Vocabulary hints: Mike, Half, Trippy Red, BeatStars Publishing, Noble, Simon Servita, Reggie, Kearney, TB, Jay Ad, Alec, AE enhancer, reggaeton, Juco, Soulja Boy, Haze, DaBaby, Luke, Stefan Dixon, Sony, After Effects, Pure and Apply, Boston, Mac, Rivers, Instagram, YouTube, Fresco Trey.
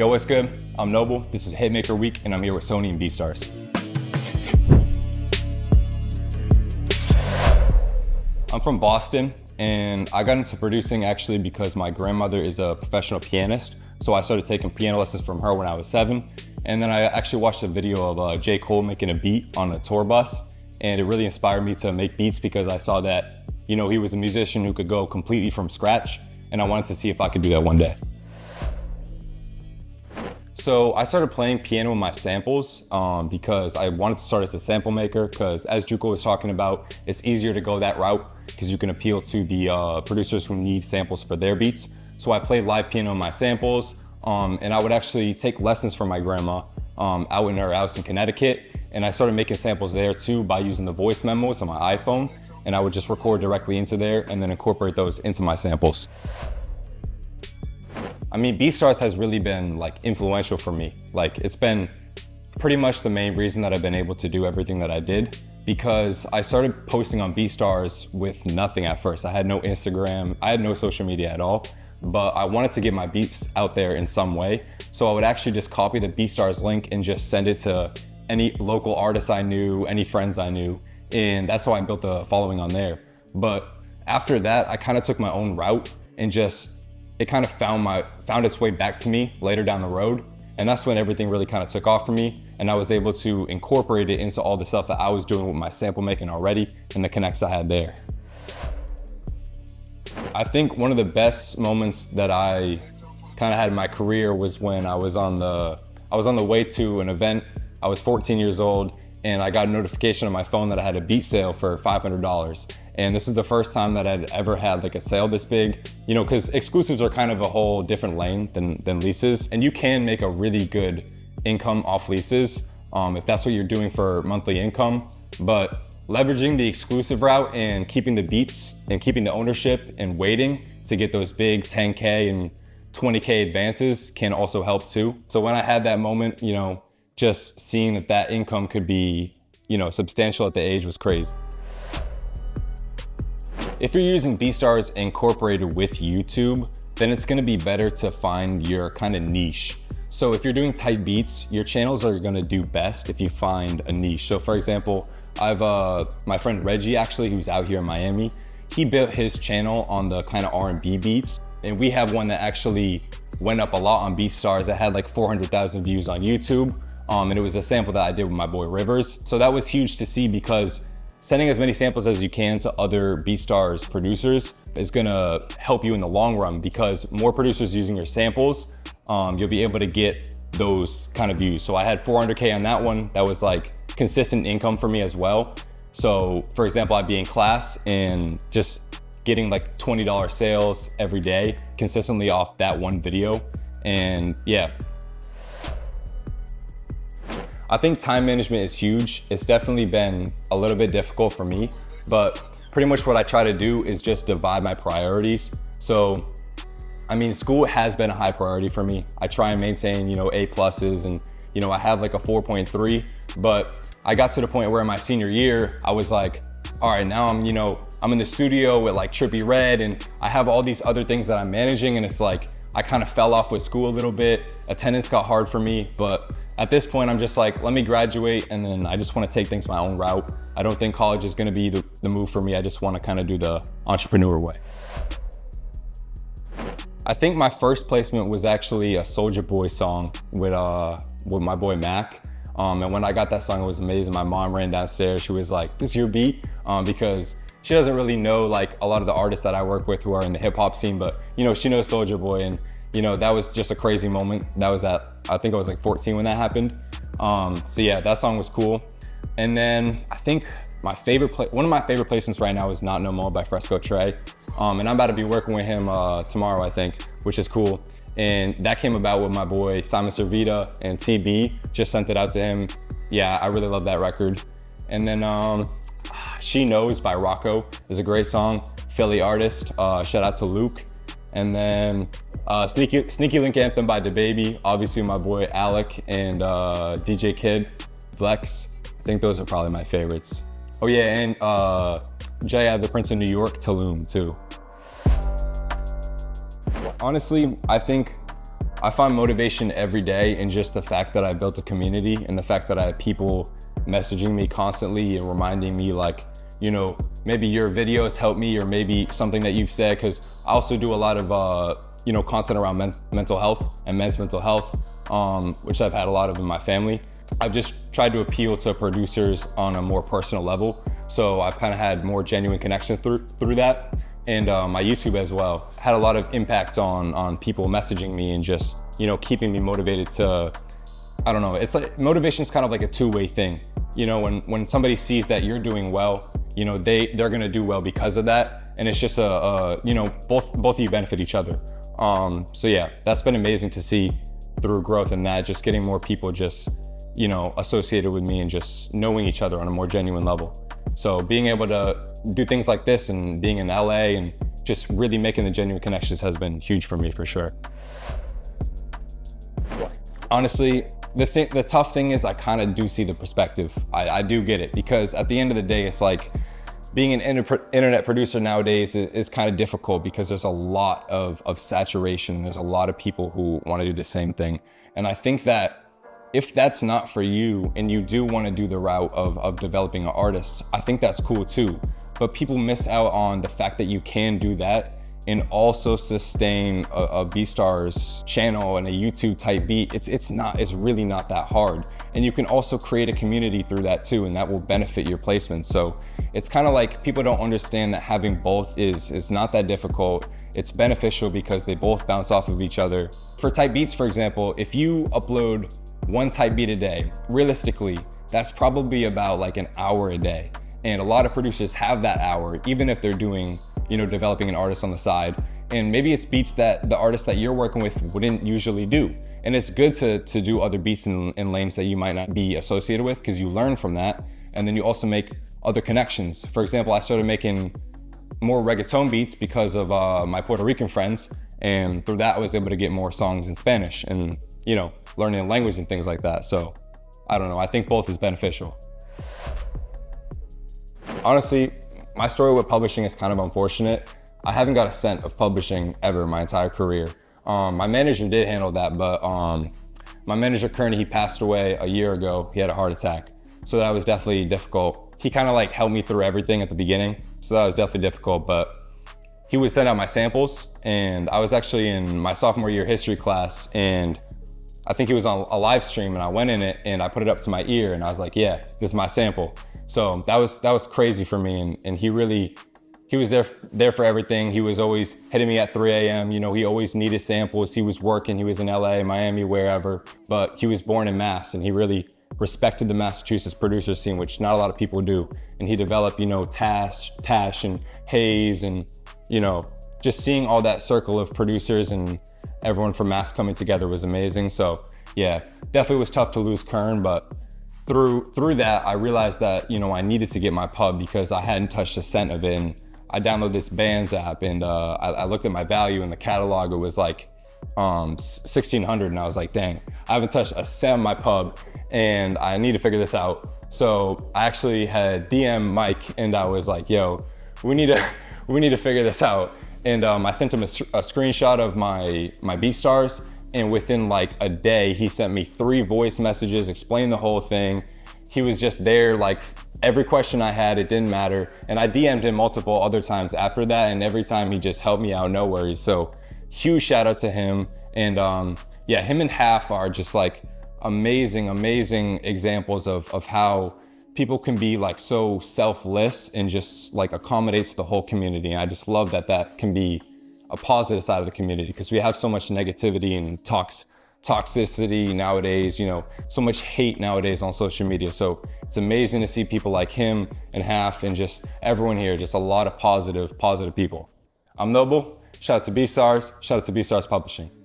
Yo, what's good? I'm Noble, this is Hitmaker Week, and I'm here with Sony and BeatStars. I'm from Boston, and I got into producing actually because my grandmother is a professional pianist, so I started taking piano lessons from her when I was 7, and then I actually watched a video of J. Cole making a beat on a tour bus, and it really inspired me to make beats because I saw that, you know, he was a musician who could go completely from scratch, and I wanted to see if I could do that one day. So I started playing piano in my samples because I wanted to start as a sample maker because, as Juco was talking about, it's easier to go that route because you can appeal to the producers who need samples for their beats. So I played live piano in my samples and I would actually take lessons from my grandma out in her house in Connecticut. And I started making samples there too by using the voice memos on my iPhone. And I would just record directly into there and then incorporate those into my samples. I mean, BeatStars has really been like influential for me. Like, it's been pretty much the main reason that I've been able to do everything that I did, because I started posting on BeatStars with nothing at first. I had no Instagram, I had no social media at all, but I wanted to get my beats out there in some way. So I would actually just copy the BeatStars link and just send it to any local artists I knew, any friends I knew. And that's how I built the following on there. But after that, I kind of took my own route and just, it kind of found its way back to me later down the road. And that's when everything really kind of took off for me. And I was able to incorporate it into all the stuff that I was doing with my sample making already and the connects I had there. I think one of the best moments that I kind of had in my career was when I was on the way to an event. I was 14 years old and I got a notification on my phone that I had a beat sale for $500. And this is the first time that I'd ever had like a sale this big, you know, because exclusives are kind of a whole different lane than leases. And you can make a really good income off leases if that's what you're doing for monthly income. But leveraging the exclusive route and keeping the beats and keeping the ownership and waiting to get those big 10K and 20K advances can also help too. So when I had that moment, you know, just seeing that that income could be, you know, substantial at the age was crazy. If you're using BeatStars incorporated with YouTube, then it's gonna be better to find your kind of niche. So if you're doing tight beats, your channels are gonna do best if you find a niche. So for example, I've my friend Reggie actually, who's out here in Miami, he built his channel on the kind of R&B beats. And we have one that actually went up a lot on BeatStars that had like 400,000 views on YouTube. And it was a sample that I did with my boy Rivers. So that was huge to see because sending as many samples as you can to other BeatStars producers is gonna help you in the long run because more producers using your samples, you'll be able to get those kind of views. So I had 400K on that one. That was like consistent income for me as well. So for example, I'd be in class and just getting like $20 sales every day consistently off that one video. And yeah. I think time management is huge. It's definitely been a little bit difficult for me, but pretty much what I try to do is just divide my priorities. So, I mean, school has been a high priority for me. I try and maintain, you know, A+s and, you know, I have like a 4.3, but I got to the point where in my senior year, I was like, all right, now I'm, you know, I'm in the studio with like Trippy Red and I have all these other things that I'm managing. And it's like, I kind of fell off with school a little bit. Attendance got hard for me, but at this point, I'm just like, let me graduate, and then I just want to take things my own route. I don't think college is going to be the move for me. I just want to kind of do the entrepreneur way. I think my first placement was actually a Soulja Boy song with my boy Mac. And when I got that song, it was amazing. My mom ran downstairs. She was like, "This your beat?" Because she doesn't really know like a lot of the artists that I work with who are in the hip hop scene, but you know, she knows Soulja Boy and. You know, that was just a crazy moment. That was at, I think I was like 14 when that happened. So yeah, that song was cool. And then I think my favorite, one of my favorite placements right now is Not No More by Fresco Trey. And I'm about to be working with him tomorrow, I think, which is cool. And that came about with my boy, Simon Servita and TB, just sent it out to him. Yeah, I really love that record. And then She Knows by Rocco is a great song, Philly artist, shout out to Luke. And then Sneaky Link Anthem by DaBaby, obviously my boy Alec and DJ Kid Flex. I think those are probably my favorites. Oh yeah, and Jay Ad, the Prince of New York, Tulum too. Honestly, I think I find motivation every day in just the fact that I built a community and the fact that I have people messaging me constantly and reminding me like, you know, maybe your videos help me or maybe something that you've said, because I also do a lot of, you know, content around mental health and men's mental health, which I've had a lot of in my family. I've just tried to appeal to producers on a more personal level. So I've kind of had more genuine connections through that. And my YouTube as well had a lot of impact on people messaging me and just, you know, keeping me motivated to, I don't know, it's like motivation is kind of like a two-way thing. You know, when somebody sees that you're doing well, you know, they're gonna do well because of that. And it's just a you know, both of you benefit each other. So yeah, that's been amazing to see through growth and that, just getting more people just, you know, associated with me and just knowing each other on a more genuine level. So being able to do things like this and being in LA and just really making the genuine connections has been huge for me for sure. Honestly, the tough thing is I kind of do see the perspective. I do get it, because at the end of the day, it's like being an internet producer nowadays is kind of difficult because there's a lot of saturation. There's a lot of people who want to do the same thing. And I think that if that's not for you and you do want to do the route of developing an artist, I think that's cool too. But people miss out on the fact that you can do that and also sustain a BeatStars channel and a YouTube type beat. It's really not that hard. And you can also create a community through that too, and that will benefit your placement. So it's kind of like people don't understand that having both is not that difficult. It's beneficial because they both bounce off of each other. For type beats, for example, if you upload one type beat a day, realistically, that's probably about like an hour a day. And a lot of producers have that hour, even if they're doing, you know, developing an artist on the side. And maybe it's beats that the artist that you're working with wouldn't usually do. And it's good to do other beats in lanes that you might not be associated with, because you learn from that. And then you also make other connections. For example, I started making more reggaeton beats because of my Puerto Rican friends. And through that, I was able to get more songs in Spanish and, you know, learning language and things like that. So I don't know, I think both is beneficial. Honestly, my story with publishing is kind of unfortunate. I haven't got a cent of publishing ever my entire career. My manager did handle that, but my manager Kearney, he passed away a year ago. He had a heart attack. So that was definitely difficult. He kind of like helped me through everything at the beginning. So that was definitely difficult, but he would send out my samples. And I was actually in my sophomore year history class, and I think he was on a live stream, and I went in it and I put it up to my ear and I was like, yeah, this is my sample. So that was crazy for me. And he was there for everything. He was always hitting me at 3 a.m. You know, he always needed samples. He was working, he was in LA, Miami, wherever, but he was born in Mass, and he really respected the Massachusetts producer scene, which not a lot of people do. And he developed, you know, Tash and Haze, and, you know, just seeing all that circle of producers and everyone from Mass coming together was amazing. So yeah, definitely was tough to lose Kern, but Through that, I realized that, you know, I needed to get my pub because I hadn't touched a cent of it. And I downloaded this Bands app, and I looked at my value in the catalog. It was like 1,600, and I was like, dang, I haven't touched a cent of my pub and I need to figure this out. So I actually had DM'd Mike, and I was like, yo, we need to figure this out. And I sent him a screenshot of my BeatStars. And within like a day, he sent me 3 voice messages, explained the whole thing. He was just there, like every question I had, it didn't matter. And I DM'd him multiple other times after that. And every time he just helped me out, no worries. So huge shout out to him. And yeah, him and Half are just like amazing, amazing examples of how people can be like so selfless and just like accommodates the whole community. And I just love that that can be a positive side of the community, because we have so much negativity and toxicity nowadays, you know, so much hate nowadays on social media. So it's amazing to see people like him and Half and just everyone here, just a lot of positive people. I'm Noble, shout out to BeatStars, shout out to BeatStars Publishing.